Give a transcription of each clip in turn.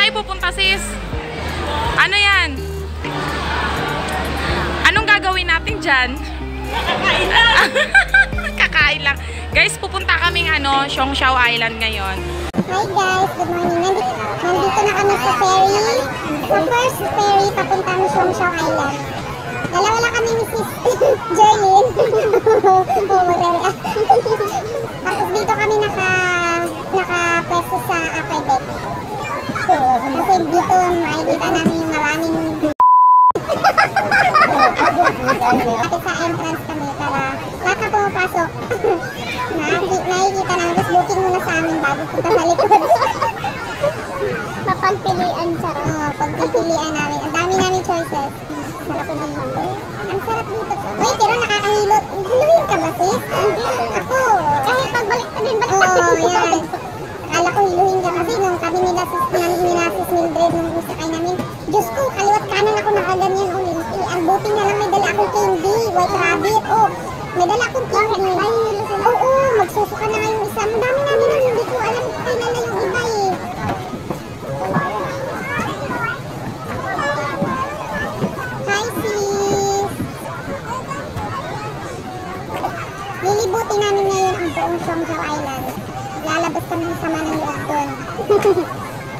tayo pupunta, sis? Ano yan? Anong gagawin natin dyan? Kakain lang. Kakain lang. Guys, pupunta kaming Cheung Chau Island ngayon. Hi guys, good morning. Nandito na kami sa ferry. Sa first ferry, papunta ng Cheung Chau Island. Dalawa lang kami ni Sis Joy. Tapos dito kami naka-pwesto sa upper deck. Kasi dito makikita namin yung maraming at sa entrance kami para lahat na pumapasok. Nakikita namin, just booking muna sa amin bago punta sa likod. Mapagpilian, charot. Pagpilian namin. Ang dami namin choices. Ang sarap dito. Wait, pero nakakahilot. Hiluhin ka ba, sis? Ako. Kahit pagbalik na din, balik na din. Oo, yan. Akala ko hiluhin ka kasi nung kami nila sis Mildred nung usakay namin. Diyos ko, kaliwat kanan ako nakagan yun. Ang buti na lang may dala akong candy. White Rabbit. Oh, may dala akong candy. Oo, magsusuka na ngayong isa. Ang dami namin ang hindi ko alam. Tinala yung iba eh. Lilibuti namin ngayon ang buong Cheung Chau Island. Lalabas kami sa mananilog doon.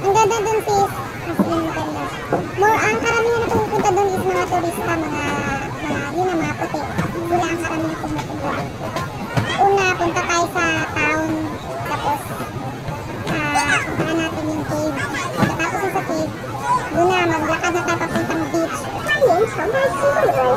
Ang ganda doon, sis. Ang karamihan na pumupunta doon is mga turista, mga puti. Wala ang karamihan pumupunta doon. Una, punta tayo sa town. Tapos, punta natin yung cave. Tapos sa cave, doon na maglakad na tayo papuntang beach. Say hello to the girl.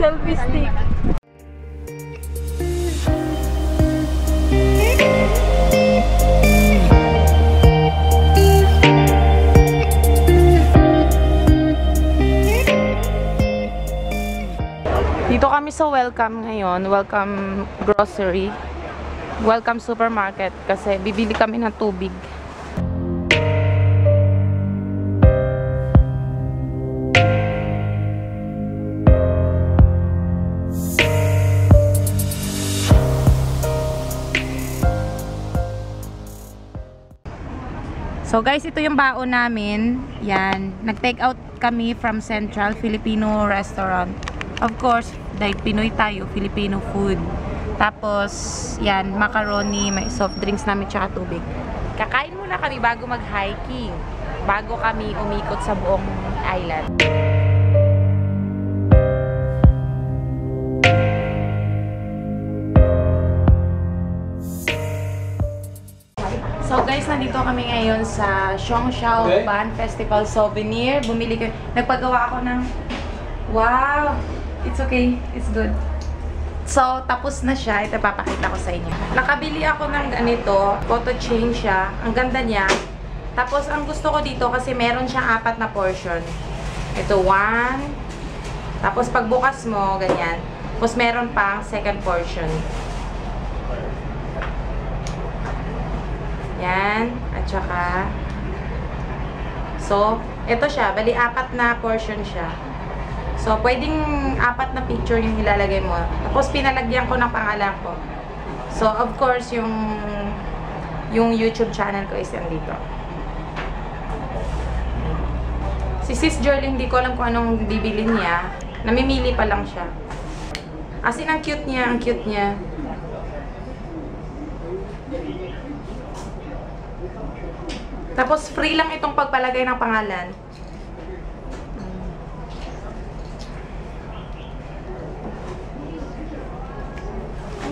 Selfie stick. Dito kami sa Welcome ngayon, Welcome Grocery, Welcome Supermarket kasi bibili kami ng tubig. So guys, ito yung baon namin. Yan, nag-take out kami from Central Filipino Restaurant. Of course, dahil Pinoy tayo, Filipino food. Tapos, yan, macaroni, may soft drinks namin, tsaka tubig. Kakain muna kami bago mag-hiking. Bago kami umikot sa buong island. So guys, nandito kami ngayon sa Xiongxiaoban Festival Souvenir. Bumili kayo. Nagpagawa ako ng... Wow! It's okay. It's good. So, tapos na siya. Ito, papakita ko sa inyo. Nakabili ako ng ganito. Photo chain siya. Ang ganda niya. Tapos, ang gusto ko dito kasi meron siyang 4 na portion. Ito, 1. Tapos, pagbukas mo, ganyan. Tapos, meron pang second portion. Yan. At saka. So, ito siya. Bali, 4 na portion siya. So, pwedeng 4 na picture yung ilalagay mo. Tapos, pinalagyan ko ng pangalan ko. So, of course, yung YouTube channel ko is nandito. Si Sis Joy, hindi ko alam kung anong bibili niya. Namimili pa lang siya. As in, ang cute niya, ang cute niya. Tapos, free lang itong pagpalagay ng pangalan.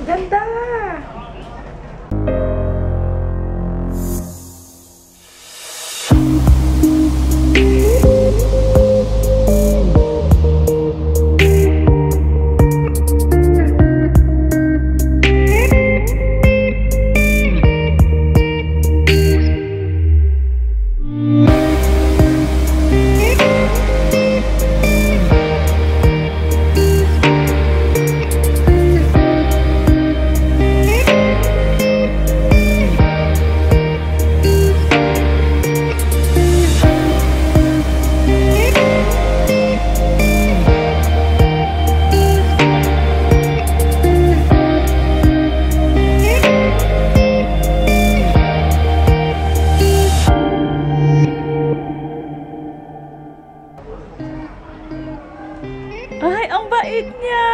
Ganda! Ay, ang bait niya!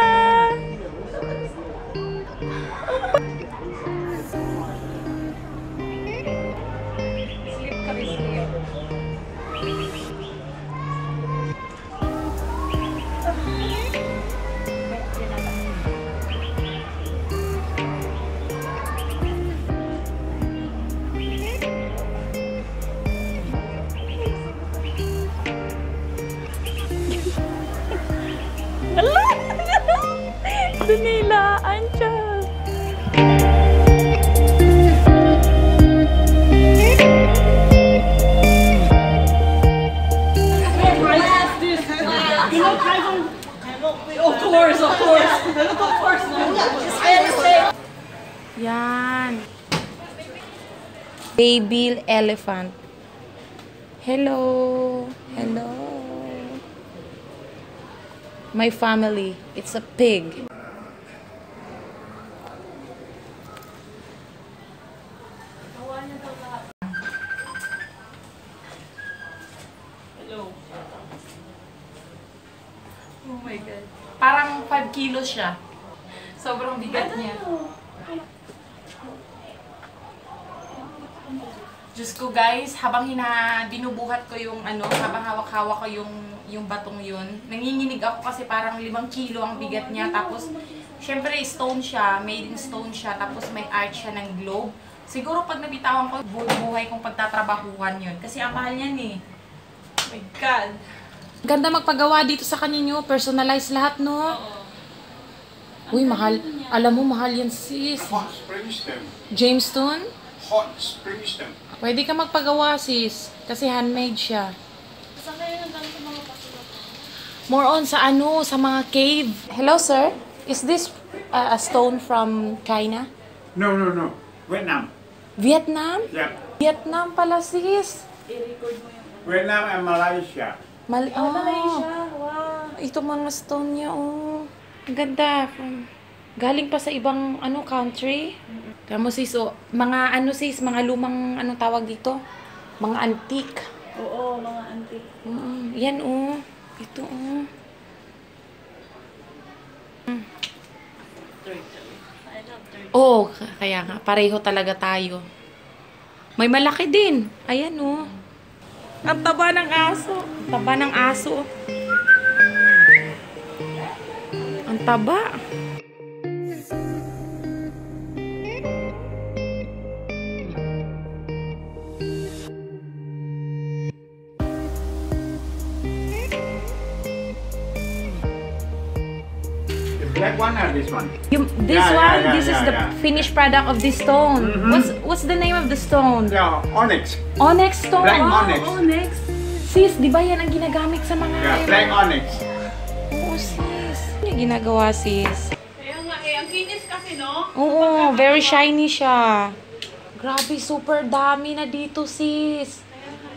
Sleep kami, sleep. Nila, ancha. Of course. Yan. Baby elephant. Hello. My family. It's a pig. Oh my God. Parang 5 kilos siya. Sobrang bigat niya. Diyos ko guys, habang binubuhat ko yung ano, habang hawak-hawak ko yung batong yun, nanginginig ako kasi parang 5 kilo ang bigat niya. Tapos, syempre stone siya, made in stone siya, tapos may art siya ng globe. Siguro pag nabitawan ko, buhay kong pagtatrabahuhan yun. Kasi ang mahal niyan eh. Oh my God. Ganda magpagawa dito sa kaninyo. Personalize lahat, no? Uy, mahal. Alam mo, mahal yan, sis. Hot spring stem. Jamestown? Hot spring stem. Pwede ka magpagawa, sis. Kasi handmade siya. Saan kayo nandang sa mga pasilot? More on sa ano, sa mga cave. Hello, sir. Is this a stone from China? No. Vietnam. Vietnam? Yeah. Vietnam pala, sis. I-record mo yan. Vietnam and Malaysia. Malaysia. Wow. Ito mga stone niya, oh. Ganda. Galing pa sa ibang ano country. Kamo sis, oh, mga ano sis, mga lumang ano tawag dito? Mga antique. Oo, mga antique. Yan, oh. Ito, oh. Oh, kaya nga. Pareho talaga tayo. May malaki din. Ayan, oh. Ang taba ng aso. Ang taba. The black one or this one? This is the finished product of this stone. What's the name of the stone? Yeah, onyx. Onyx stone. Black onyx. Onyx. Sis, di ba yan ang ginagamit sa mga... Yeah, black onyx. Oo, sis. Ano yung ginagawa, sis? Kaya nga eh, ang kinis kasi, no? Oo, very shiny siya. Grabe, super dami na dito, sis.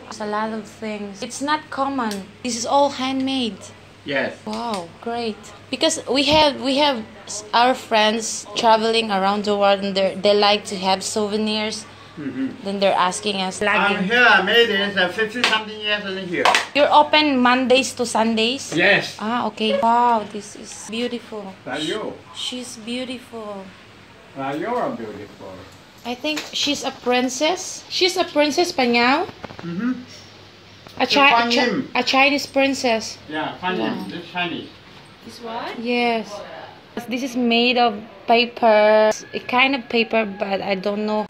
It's a lot of things. It's not common. This is all handmade. Yes. Wow, great. Because we have our friends traveling around the world and they like to have souvenirs. Then they're asking us. Here I made this 50-something years in here. You're open Mondays to Sundays? Yes. Ah, okay. Wow, this is beautiful. She's beautiful. You're beautiful. I think she's a princess. She's a princess pa niya? A Chinese princess. Yeah, Chinese. Wow. This Chinese. This what? Yes. This is made of paper, a kind of paper, but I don't know.